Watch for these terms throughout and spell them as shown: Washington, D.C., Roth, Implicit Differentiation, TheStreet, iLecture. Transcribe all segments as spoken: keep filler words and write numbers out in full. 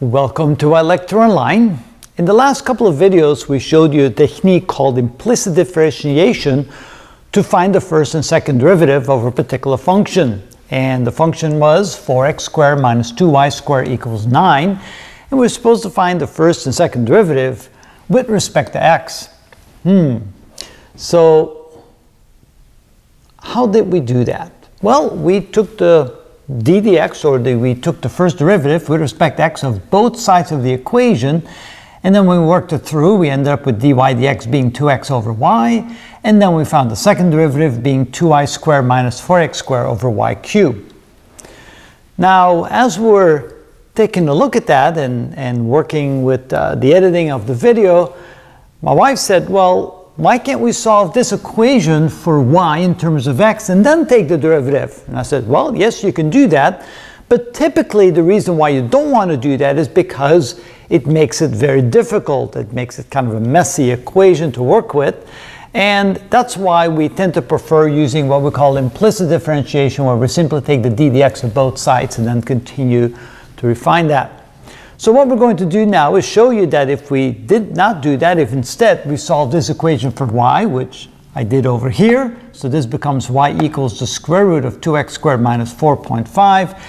Welcome to iLecture Online. In the last couple of videos we showed you a technique called implicit differentiation to find the first and second derivative of a particular function. And the function was four x squared minus two y squared equals nine. And we were supposed to find the first and second derivative with respect to x. Hmm. So how did we do that? Well, we took the d dx, or the, we took the first derivative with respect to x of both sides of the equation, and then when we worked it through we ended up with dy dx being two x over y, and then we found the second derivative being two y squared minus four x squared over y cubed. Now as we're taking a look at that and, and working with uh, the editing of the video, my wife said, well, why can't we solve this equation for y in terms of x and then take the derivative? And I said, well, yes, you can do that, but typically the reason why you don't want to do that is because it makes it very difficult. It makes it kind of a messy equation to work with, and that's why we tend to prefer using what we call implicit differentiation, where we simply take the d dx of both sides and then continue to refine that. So what we're going to do now is show you that if we did not do that, if instead we solve this equation for y, which I did over here, so this becomes y equals the square root of two x squared minus four point five,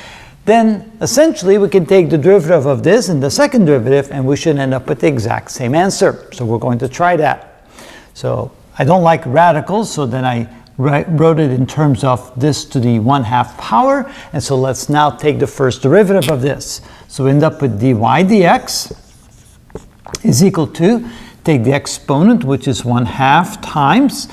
then essentially we can take the derivative of this and the second derivative, and we should end up with the exact same answer. So we're going to try that. So I don't like radicals, so then I wrote it in terms of this to the one-half power, and so let's now take the first derivative of this. So we end up with dy dx is equal to, take the exponent, which is one-half, times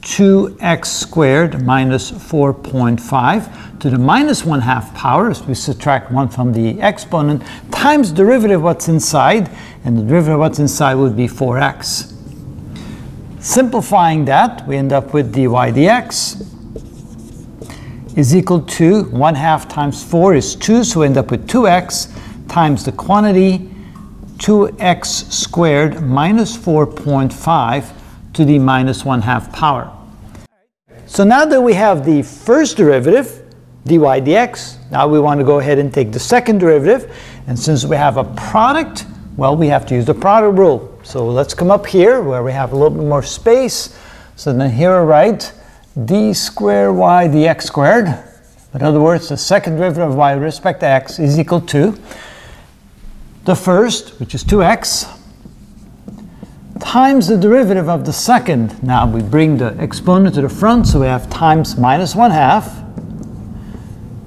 two x squared minus four point five to the minus one-half power, as we subtract one from the exponent, times derivative what's inside, and the derivative what's inside would be four x. Simplifying that, we end up with dy dx is equal to one-half times four is two, so we end up with two x times the quantity two x squared minus four point five to the minus one-half power. So now that we have the first derivative, dy dx, now we want to go ahead and take the second derivative, and since we have a product, well, we have to use the product rule. So let's come up here where we have a little bit more space. So then here I write d squared y dx squared. In other words, the second derivative of y with respect to x is equal to the first, which is two x, times the derivative of the second. Now we bring the exponent to the front, so we have times minus one half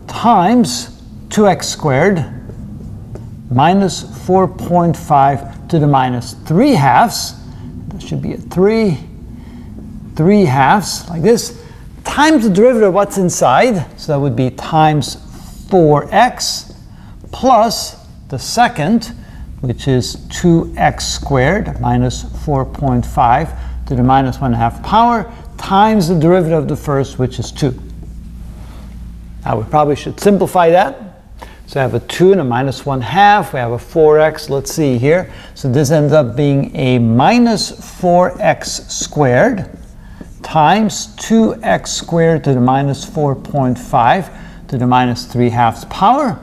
times two x squared minus four point five to the minus three halves, that should be a three, three halves, like this, times the derivative of what's inside, so that would be times four x, plus the second, which is two x squared minus four point five to the minus one-half power, times the derivative of the first, which is two. Now we probably should simplify that. So I have a two and a minus one-half, we have a four x, let's see here. So this ends up being a minus four x squared times two x squared to the minus four point five to the minus three halves power.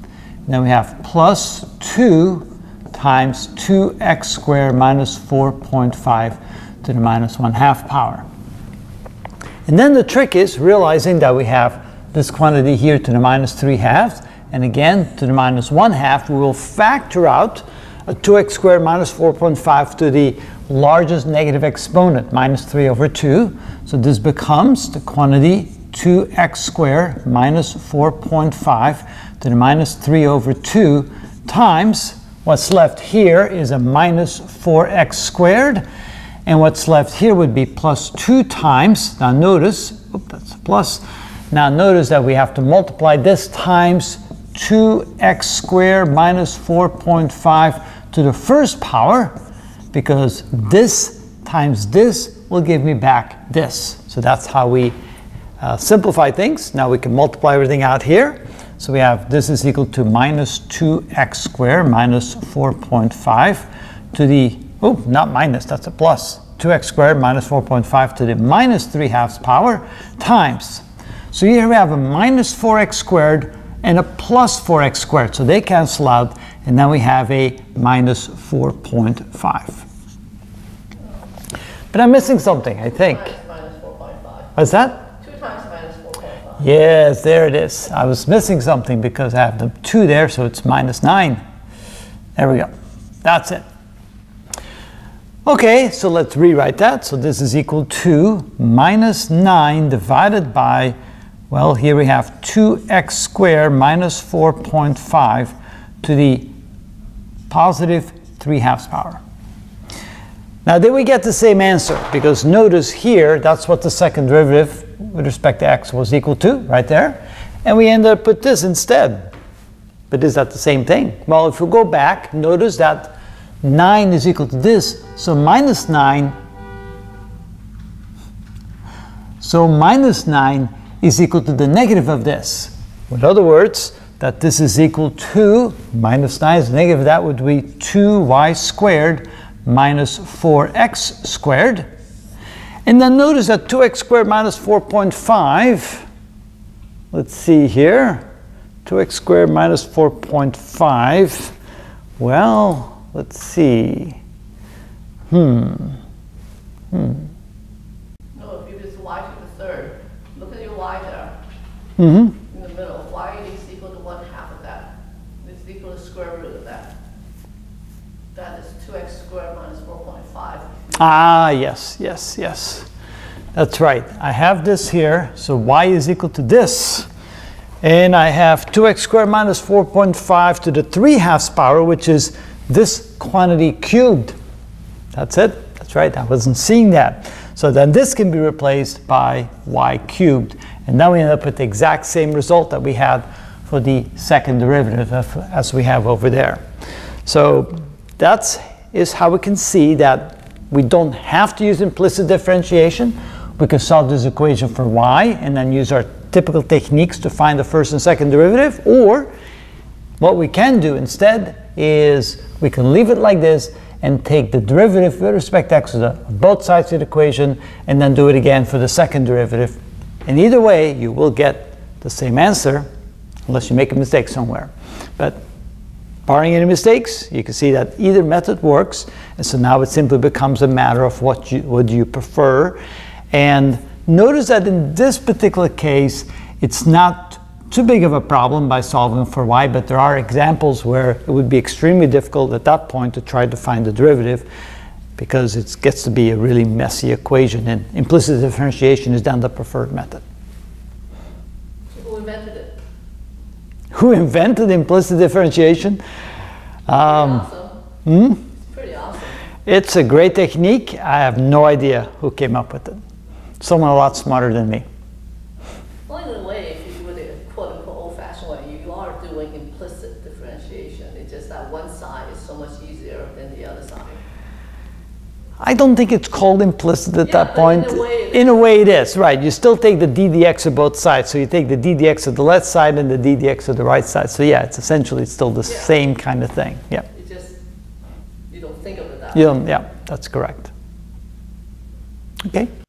And then we have plus two times two x squared minus four point five to the minus one-half power. And then the trick is realizing that we have this quantity here to the minus three halves, and again, to the minus one-half, we will factor out a two x squared minus four point five to the largest negative exponent, minus three over two. So this becomes the quantity two x squared minus four point five to the minus three over two times what's left here is a minus four x squared. And what's left here would be plus two times, now notice, oops, that's a plus. Now notice that we have to multiply this times two x squared minus four point five to the first power, because this times this will give me back this. So that's how we uh, simplify things. Now we can multiply everything out here. So we have this is equal to minus two x squared minus four point five to the, oh, not minus, that's a plus, two x squared minus four point five to the minus three halves power times. So here we have a minus four x squared and a plus four x squared. So they cancel out, and now we have a minus four point five. But I'm missing something, I think. Minus four point five. What's that? two times minus four point five. Yes, there it is. I was missing something because I have the two there, so it's minus nine. There we go. That's it. Okay, so let's rewrite that. So this is equal to minus nine divided by, well, here we have two x squared minus four point five to the positive three halves power. Now, did we get the same answer? Because notice here, that's what the second derivative with respect to x was equal to, right there. And we ended up with this instead. But is that the same thing? Well, if we go back, notice that nine is equal to this, so minus nine. So minus nine is equal to the negative of this. In other words, that this is equal to, minus nine is negative, that would be two y squared minus four x squared. And then notice that two x squared minus four point five, let's see here, two x squared minus four point five, well, let's see. Hmm. Hmm. No, if it's y to the third, look at your y there. Mm-hmm. In the middle, y is equal to one half of that. It's equal to square root of that. That is two x squared minus four point five. Ah, yes, yes, yes. That's right. I have this here, so y is equal to this. And I have two x squared minus four point five to the three halves power, which is this quantity cubed. That's it. That's right. I wasn't seeing that. So then this can be replaced by y cubed. And now we end up with the exact same result that we had for the second derivative of, as we have over there. So that's is how we can see that we don't have to use implicit differentiation. We can solve this equation for y and then use our typical techniques to find the first and second derivative. Or what we can do instead is we can leave it like this and take the derivative with respect to x of both sides of the equation and then do it again for the second derivative. And either way, you will get the same answer unless you make a mistake somewhere. But barring any mistakes, you can see that either method works. And so now it simply becomes a matter of what you, what do you prefer. And notice that in this particular case, it's not too big of a problem by solving for y, but there are examples where it would be extremely difficult at that point to try to find the derivative because it gets to be a really messy equation, and implicit differentiation is then the preferred method. So who invented it? Who invented implicit differentiation? Um, hmm? It's pretty awesome. It's a great technique. I have no idea who came up with it. Someone a lot smarter than me. I don't think it's called implicit at yeah, that point. In a, way in a way it is, right. You still take the d dx of both sides. So you take the d dx of the left side and the d dx of the right side. So yeah, it's essentially still the yeah. same kind of thing. Yeah. You just, you don't think of it that way. You don't, yeah, that's correct. Okay.